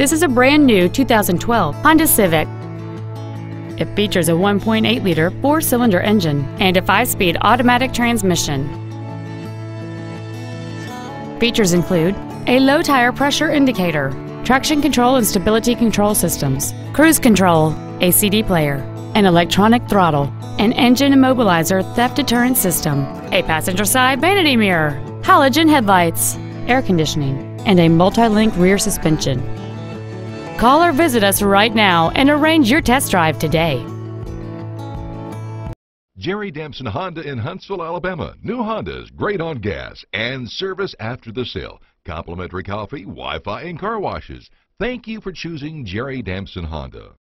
This is a brand new 2012 Honda Civic. It features a 1.8-liter four-cylinder engine and a 5-speed automatic transmission. Features include a low tire pressure indicator, traction control and stability control systems, cruise control, a CD player, an electronic throttle, an engine immobilizer theft deterrent system, a passenger side vanity mirror, halogen headlights, air conditioning, and a multi-link rear suspension. Call or visit us right now and arrange your test drive today. Jerry Damson Honda in Huntsville, Alabama. New Hondas, great on gas and service after the sale. Complimentary coffee, Wi-Fi, and car washes. Thank you for choosing Jerry Damson Honda.